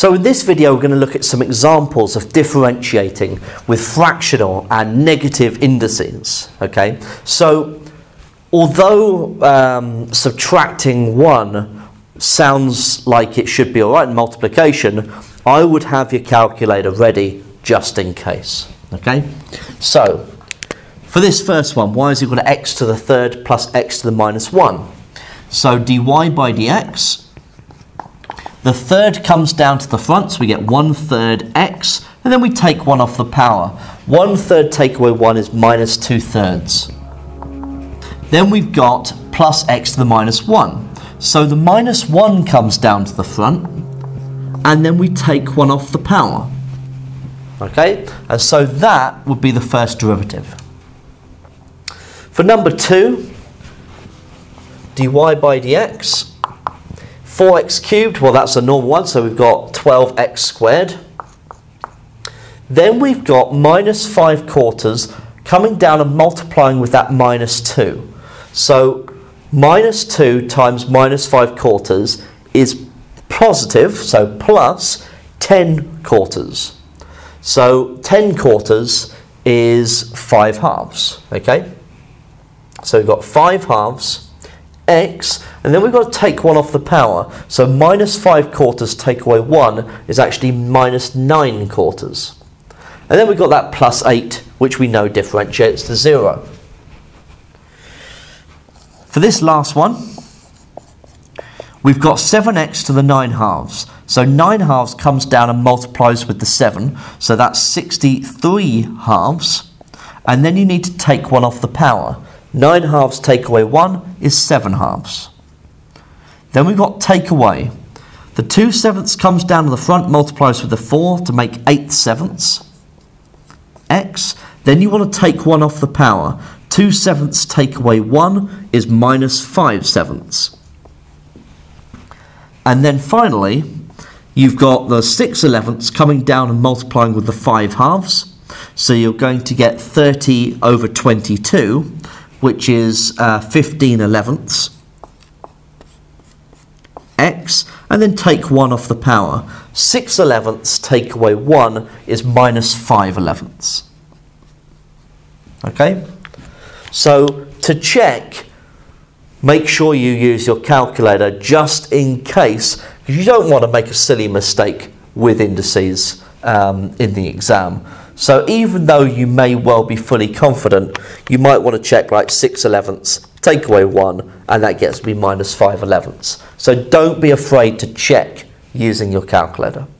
So in this video we're going to look at some examples of differentiating with fractional and negative indices. Okay, so although subtracting 1 sounds like it should be alright in multiplication, I would have your calculator ready just in case. Okay, so for this first one, y is equal to x to the third plus x to the minus 1. So dy by dx, the third comes down to the front, so we get 1/3 x, and then we take 1 off the power. 1/3 take away 1 is minus 2/3. Then we've got plus x to the minus 1. So the minus 1 comes down to the front, and then we take 1 off the power. Okay, and so that would be the first derivative. For number 2, dy by dx, 4x cubed, well that's a normal one, so we've got 12x squared. Then we've got minus 5/4 coming down and multiplying with that minus 2. So minus 2 times minus 5/4 is positive, so plus 10/4. So 10/4 is 5/2, okay? So we've got 5/2 x, and then we've got to take 1 off the power, so minus 5/4 take away 1 is actually minus 9/4. And then we've got that plus 8, which we know differentiates to 0. For this last one, we've got 7x to the 9/2. So 9/2 comes down and multiplies with the 7, so that's 63/2, and then you need to take 1 off the power. 9/2 take away 1 is 7/2. Then we've got take away. The 2/7 comes down to the front, multiplies with the 4 to make 8/7 x. Then you want to take 1 off the power. 2/7 take away 1 is minus 5/7. And then finally, you've got the 6/11 coming down and multiplying with the 5/2. So you're going to get 30 over 22. Which is 15/11 x, and then take 1 off the power. 6/11 take away 1 is minus 5/11. Okay? So to check, make sure you use your calculator just in case, because you don't want to make a silly mistake with indices in the exam. So even though you may well be fully confident, you might want to check like 6/11, take away 1, and that gets me minus 5/11. So don't be afraid to check using your calculator.